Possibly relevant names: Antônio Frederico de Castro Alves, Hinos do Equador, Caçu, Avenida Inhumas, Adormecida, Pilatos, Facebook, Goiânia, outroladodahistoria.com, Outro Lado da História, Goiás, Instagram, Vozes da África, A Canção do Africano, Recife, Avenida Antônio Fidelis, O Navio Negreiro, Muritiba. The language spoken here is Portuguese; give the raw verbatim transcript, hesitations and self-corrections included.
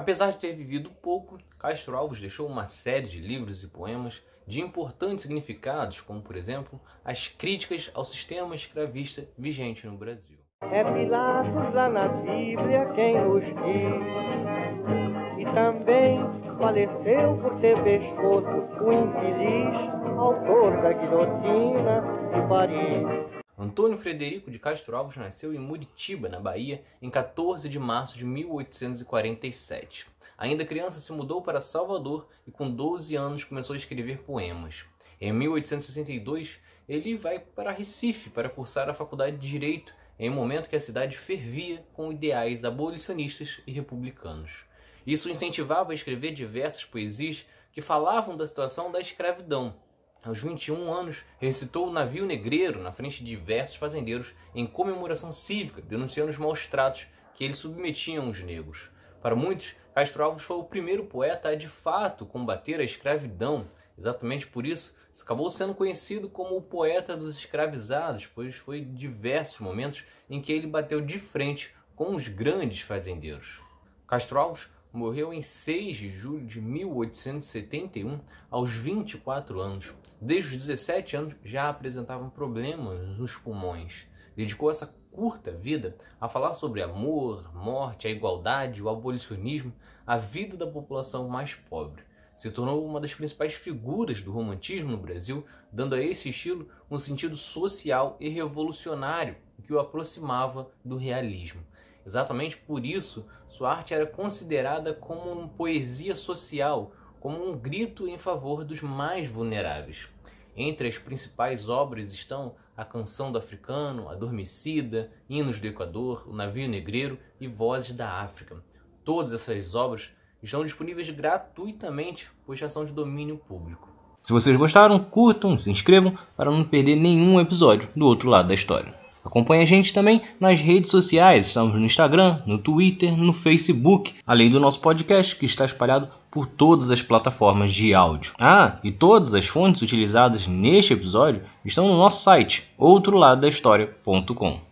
Apesar de ter vivido pouco, Castro Alves deixou uma série de livros e poemas de importantes significados, como, por exemplo, as críticas ao sistema escravista vigente no Brasil. É Pilatos lá na Bíblia quem nos diz, e também faleceu por ter pescoço o infeliz autor da guilhotina de Paris. Antônio Frederico de Castro Alves nasceu em Muritiba, na Bahia, em quatorze de março de mil oitocentos e quarenta e sete. Ainda criança, se mudou para Salvador e com doze anos começou a escrever poemas. Em mil oitocentos e sessenta e dois, ele vai para Recife para cursar a Faculdade de Direito, em um momento que a cidade fervia com ideais abolicionistas e republicanos. Isso o incentivava a escrever diversas poesias que falavam da situação da escravidão. Aos vinte e um anos, recitou O Navio Negreiro na frente de diversos fazendeiros em comemoração cívica, denunciando os maus tratos que eles submetiam os negros. Para muitos, Castro Alves foi o primeiro poeta a de fato combater a escravidão. Exatamente por isso, acabou sendo conhecido como o poeta dos escravizados, pois foi diversos momentos em que ele bateu de frente com os grandes fazendeiros. Castro Alves morreu em seis de julho de mil oitocentos e setenta e um, aos vinte e quatro anos. Desde os dezessete anos já apresentava problemas nos pulmões. Dedicou essa curta vida a falar sobre amor, morte, a igualdade, o abolicionismo, a vida da população mais pobre. Se tornou uma das principais figuras do romantismo no Brasil, dando a esse estilo um sentido social e revolucionário que o aproximava do realismo. Exatamente por isso, sua arte era considerada como uma poesia social, como um grito em favor dos mais vulneráveis. Entre as principais obras estão A Canção do Africano, Adormecida, Hinos do Equador, O Navio Negreiro e Vozes da África. Todas essas obras estão disponíveis gratuitamente, pois já são de domínio público. Se vocês gostaram, curtam, se inscrevam para não perder nenhum episódio do Outro Lado da História. Acompanhe a gente também nas redes sociais, estamos no Instagram, no Twitter, no Facebook, além do nosso podcast que está espalhado por todas as plataformas de áudio. Ah, e todas as fontes utilizadas neste episódio estão no nosso site, outro lado da história ponto com.